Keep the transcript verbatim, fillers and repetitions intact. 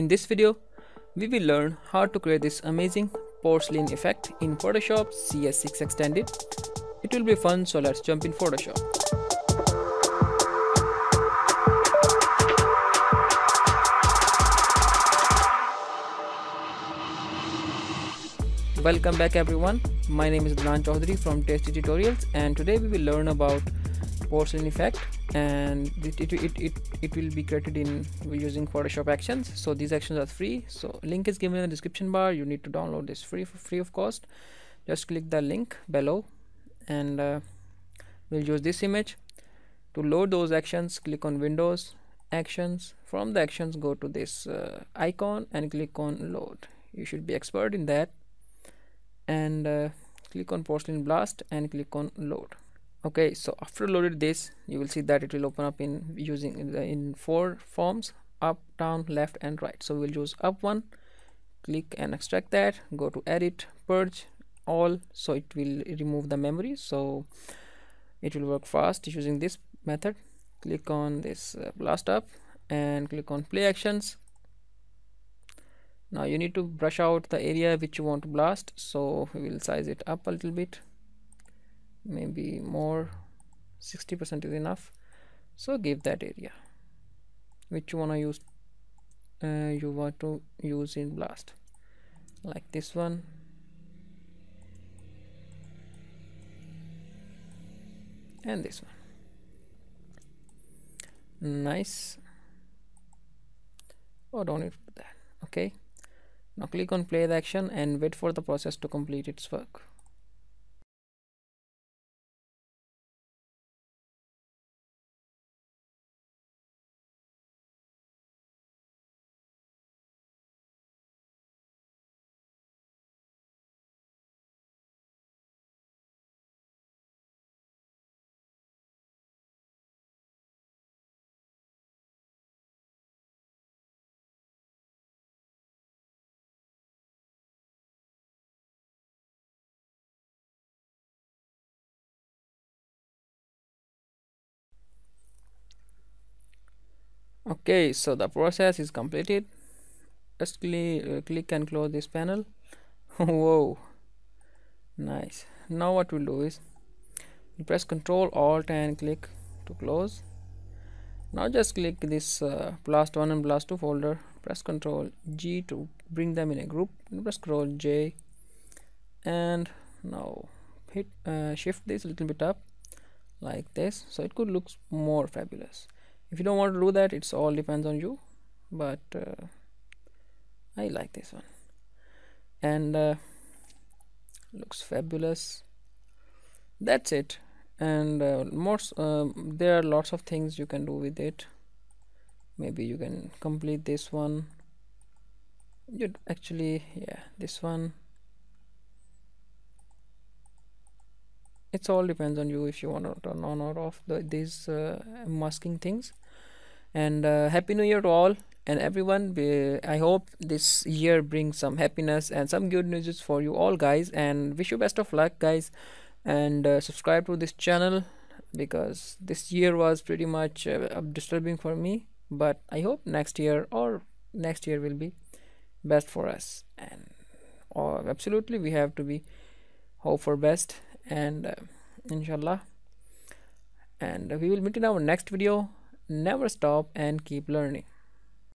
In this video, we will learn how to create this amazing porcelain effect in Photoshop C S six Extended. It will be fun, so let's jump in Photoshop. Welcome back everyone, my name is Adnan Choudhury from Tasty Tutorials, and today we will learn about porcelain effect, and it, it, it, it, it will be created in using Photoshop actions. So these actions are free, so link is given in the description bar. You need to download this free for free of cost. Just click the link below and uh, we'll use this image to load those actions. Click on Windows, Actions. From the actions, go to this uh, icon and click on Load. You should be expert in that. And uh, click on Porcelain Blast and click on Load. Okay, so after loaded this, you will see that it will open up in using in, the, in four forms: up, down, left and right. So we'll use up one. Click and extract that. Go to Edit, Purge All, so it will remove the memory, so it will work fast using this method. Click on this uh, blast up and click on Play Actions. Now you need to brush out the area which you want to blast, so we will size it up a little bit, maybe more. Sixty percent is enough, so give that area which you want to use uh, you want to use in blast, like this one. And this one. Nice. Oh, don't need that. Okay. Now click on Play the action and wait for the process to complete its work. Okay, so the process is completed. Just cl uh, click and close this panel. Whoa, nice. Now what we'll do is we'll press Ctrl Alt and click to close. Now just click this uh, blast one and blast two folder. Press Ctrl G to bring them in a group, and press Ctrl J, and now hit uh, shift this a little bit up like this, so it could look more fabulous. If you don't want to do that, it's all depends on you, but uh, I like this one and uh, looks fabulous. That's it. And uh, more uh, there are lots of things you can do with it. Maybe you can complete this one. You'd actually, yeah, this one. It's all depends on you if you want to turn on or off the, these uh, masking things. And uh, happy new year to all and everyone. Be, I hope this year brings some happiness and some good news for you all, guys, and wish you best of luck, guys. And uh, subscribe to this channel, because this year was pretty much uh, disturbing for me, but I hope next year or next year will be best for us. And oh, absolutely, we have to be hope for best. And uh, inshallah, and we will meet in our next video. Never stop and keep learning.